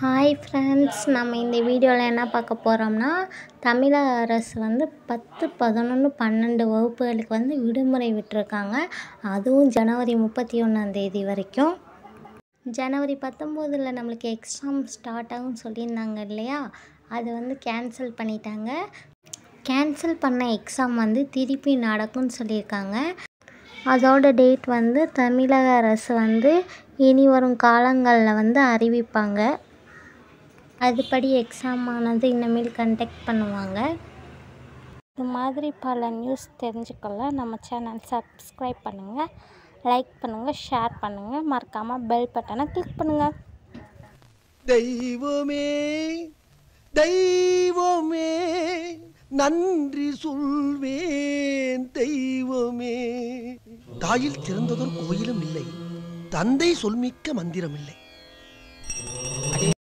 Hi friends, நம்ம இந்த வீடியோல என்ன பார்க்க போறோம்னா தமிழ் அரசு வந்து 10 11 12 வகுப்புகளுக்கு வந்து விடுமுறை விட்டுருக்காங்க. அதுவும் ஜனவரி 31 தேதி வரைக்கும். ஜனவரி 19ல நமக்கு எக்ஸாம் ஸ்டார்ட் ஆகும் சொல்லியிருந்தாங்க இல்லையா, அது வந்து கேன்சல் பண்ணிட்டாங்க. கேன்சல் பண்ண எக்ஸாம் வந்து திருப்பி நடக்கும்னு சொல்லியிருக்காங்க. அதோட டேட் வந்து தமிழக அரசு வந்து இனி வரும் காலங்களில் வந்து அறிவிப்பாங்க. அதுபடி எக்ஸாம் ஆனது இனிமேல் கண்டக்ட் பண்ணுவாங்க. இது மாதிரி பல நியூஸ் தெரிஞ்சுக்கொள்ள நம்ம சேனல் சப்ஸ்கிரைப் பண்ணுங்கள், லைக் பண்ணுங்கள், ஷேர் பண்ணுங்கள், மறக்காமல் பெல் பட்டனை கிளிக் பண்ணுங்கள். தெய்வமே தெய்வமே நன்றி சொல்வேன் தெய்வமே. தாயில் திறந்ததொரு கோயிலும் இல்லை, தந்தை சொல்மிக்க மந்திரம் இல்லை.